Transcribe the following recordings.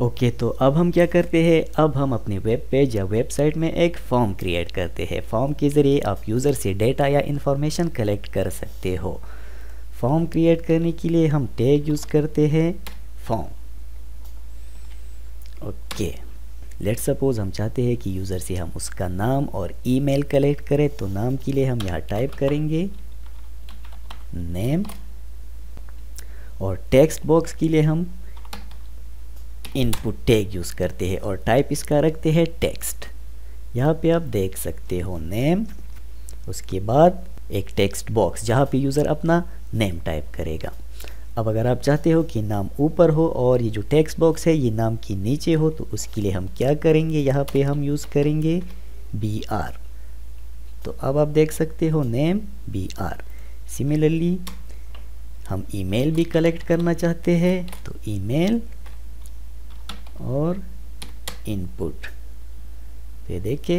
Okay तो अब हम क्या करते हैं, अब हम अपने वेब पेज या वेबसाइट में एक फॉर्म क्रिएट करते हैं। फॉर्म के ज़रिए आप यूज़र से डेटा या इन्फॉर्मेशन कलेक्ट कर सकते हो। फॉर्म क्रिएट करने के लिए हम टैग यूज़ करते हैं फॉर्म। ओके लेट्स सपोज हम चाहते हैं कि यूज़र से हम उसका नाम और ईमेल कलेक्ट करें, तो नाम के लिए हम यहाँ टाइप करेंगे नेम और टेक्स्ट बॉक्स के लिए हम इनपुट टैग यूज़ करते हैं और टाइप इसका रखते हैं टेक्स्ट। यहाँ पे आप देख सकते हो नेम, उसके बाद एक टेक्स्ट बॉक्स जहाँ पे यूज़र अपना नेम टाइप करेगा। अब अगर आप चाहते हो कि नाम ऊपर हो और ये जो टेक्स्ट बॉक्स है ये नाम के नीचे हो, तो उसके लिए हम क्या करेंगे, यहाँ पे हम यूज़ करेंगे बी आर। तो अब आप देख सकते हो नेम बी आर। सिमिलरली हम ईमेल भी कलेक्ट करना चाहते हैं, तो ईमेल और इनपुट पे देखे।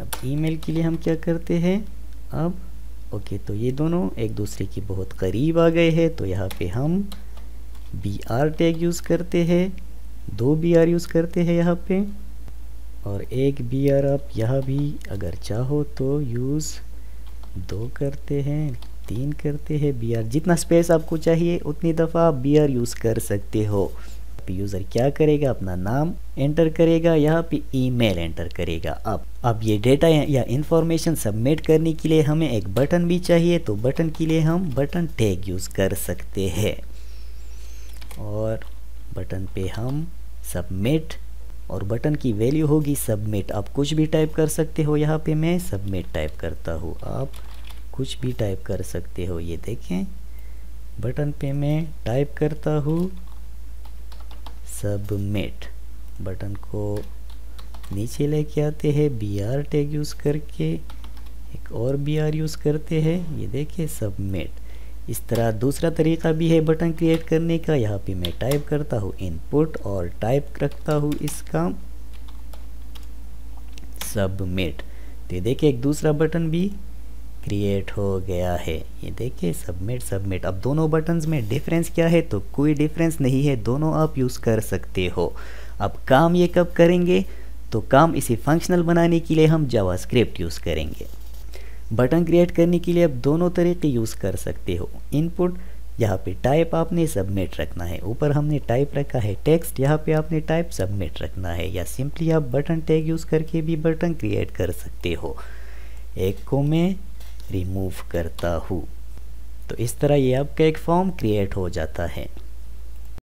अब ईमेल के लिए हम क्या करते हैं, अब ओके तो ये दोनों एक दूसरे के बहुत करीब आ गए हैं, तो यहाँ पे हम बी आर टैग यूज़ करते हैं, दो बी आर यूज़ करते हैं यहाँ पे, और एक बी आर आप यहाँ भी अगर चाहो तो यूज़ दो करते हैं, तीन करते हैं। बी आर जितना स्पेस आपको चाहिए उतनी दफ़ा आप बी आर यूज़ कर सकते हो। यूज़र क्या करेगा, अपना नाम एंटर करेगा, यहाँ पे ईमेल एंटर करेगा। अब ये डेटा या इंफॉर्मेशन सबमिट करने के लिए हमें एक बटन भी चाहिए, तो बटन के लिए हम बटन टैग यूज़ कर सकते हैं और बटन पे हम सबमिट, और बटन की वैल्यू होगी सबमिट। आप कुछ भी टाइप कर सकते हो, यहाँ पे मैं सबमिट टाइप करता हूँ, आप कुछ भी टाइप कर सकते हो। ये देखें बटन पे मैं टाइप करता हूँ सबमिट। बटन को नीचे लेके आते हैं बी आर टैग यूज़ करके, एक और बी आर यूज़ करते हैं, ये देखिए सबमिट। इस तरह दूसरा तरीका भी है बटन क्रिएट करने का। यहाँ पे मैं टाइप करता हूँ इनपुट और टाइप रखता हूँ इसका सबमिट। तो ये देखिए एक दूसरा बटन भी क्रिएट हो गया है, ये देखिए सबमिट सबमिट। अब दोनों बटन्स में डिफरेंस क्या है, तो कोई डिफरेंस नहीं है, दोनों आप यूज़ कर सकते हो। अब काम ये कब करेंगे, तो काम इसे फंक्शनल बनाने के लिए हम जावास्क्रिप्ट यूज़ करेंगे। बटन क्रिएट करने के लिए आप दोनों तरीके यूज़ कर सकते हो। इनपुट यहाँ पे टाइप आपने सबमिट रखना है, ऊपर हमने टाइप रखा है टेक्स्ट, यहाँ पे आपने टाइप सबमिट रखना है, या सिंपली आप बटन टैग यूज़ करके भी बटन क्रिएट कर सकते हो। एक को मैं रिमूव करता हूँ, तो इस तरह ये आपका एक फॉर्म क्रिएट हो जाता है।